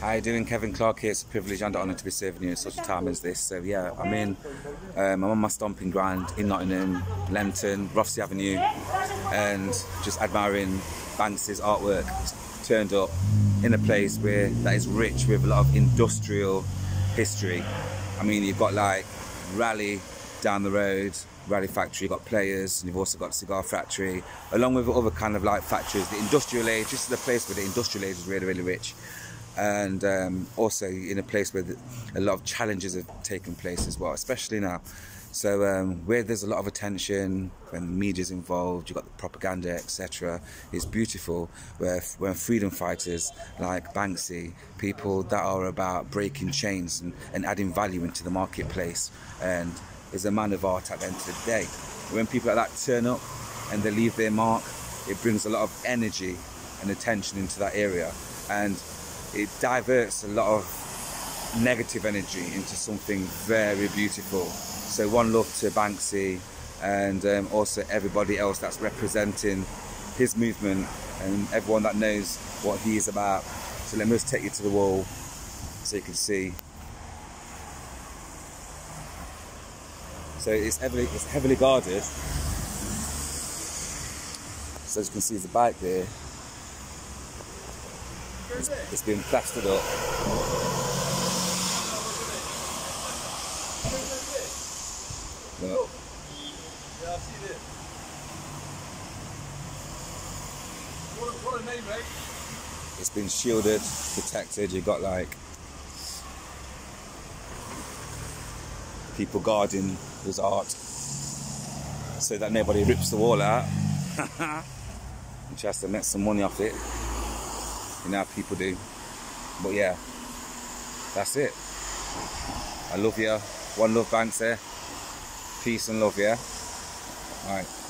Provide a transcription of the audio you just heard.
How you doing, Kevin Clarke here. It's a privilege and an honour to be serving you at such a time as this. So yeah, I'm on my stomping ground in Nottingham, Lenton, Rothesay Avenue, and just admiring Banksy's artwork. It's turned up in a place where that is rich with a lot of industrial history. I mean, you've got like Raleigh down the road, Raleigh factory, you've got Players, and you've also got cigar factory, along with other kind of like factories. The industrial age, this is the place where the industrial age is really, really rich. And also in a place where a lot of challenges have taken place as well, especially now. So where there's a lot of attention, when the media's involved, you've got the propaganda, etc. It's beautiful when freedom fighters like Banksy, people that are about breaking chains and adding value into the marketplace, and is a man of art at the end of the day. When people like that turn up and they leave their mark, it brings a lot of energy and attention into that area. And it diverts a lot of negative energy into something very beautiful. So one love to Banksy, and also everybody else that's representing his movement and everyone that knows what he is about. So let me just take you to the wall so you can see. So it's heavily guarded. So as you can see, there's a bike there. It's been plastered up. Look. Yeah, I've seen it. What a name, mate. It's been shielded, protected. You've got like people guarding his art so that nobody rips the wall out and tries to make some money off it. You know how people do. But yeah, that's it. I love you. One love, Banksy. Peace and love, yeah? Alright.